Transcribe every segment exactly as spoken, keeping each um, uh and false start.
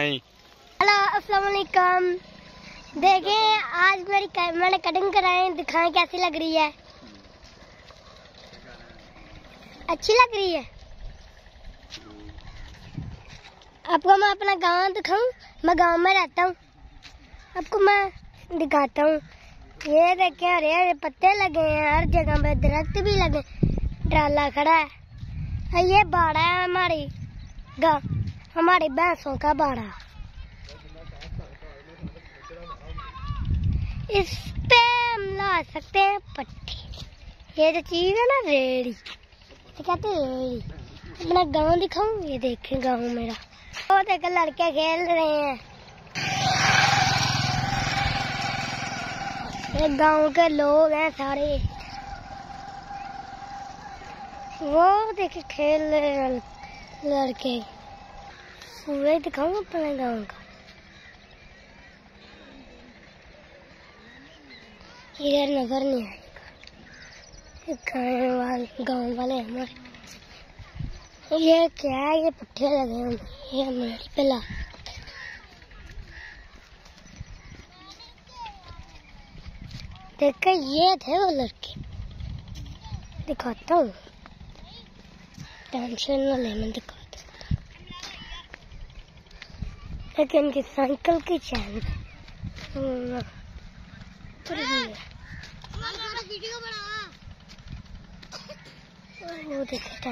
Hello अस्सलाम वालेकुम। देखें आज मेरी मैंने कटिंग कराई, दिखाएं कैसी लग रही है। अच्छी लग रही है। आपको मैं अपना गांव दिखाऊं, मैं गांव में रहता हूं, आपको मैं दिखाता हूं। ये देखें हरे हरे पत्ते लगे हैं, हर जगह पे दरख्त भी लगे, ट्राला खड़ा है। ये बाड़ा है हमारी गांव, हमारी भैंसों का बाड़ा। इस पे हम ला सकते हैं पट्टी। ये जो चीज है ना रेड़ी, तो कहते हैं रेड़ी। अपना गांव दिखाऊं, ये देखें गांव मेरा। वो देखे लड़के खेल रहे हैं, गांव के लोग हैं सारे। वो देखे खेल लड़के। सूरज दिखाऊं अपने गांव का। इधर नजर नहीं आएगा गांव वाले हमारे। ये क्या है, ये पट्टे लगे हैं, ये हमारी पिला। देखो ये थे वो लड़के, दिखाता हूँ, टेंशन न ले, मैं दिखाता हूँ। लेकिन इनकी साइकिल की चैन वो देखो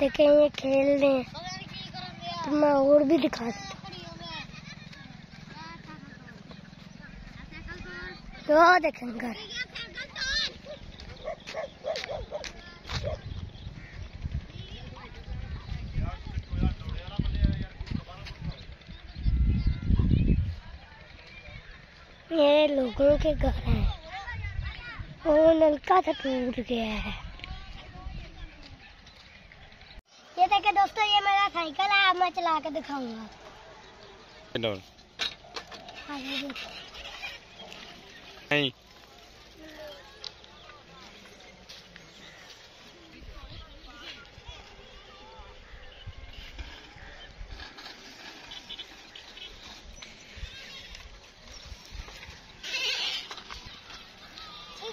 देखें ये खेल रहे हैं। तो मैं और भी दिखा सकता हूँ। देखें घर, ये लोगों के घर हैं। वो नलका से टूट गया है। ये देखे दोस्तों, ये मेरा साइकिल है, अब मैं चला के दिखाऊंगा।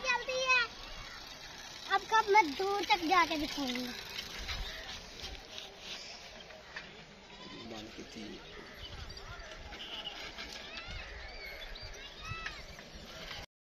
जल्दी है, अब कब मैं दूर तक जाके दिखाऊंगा। Thank you.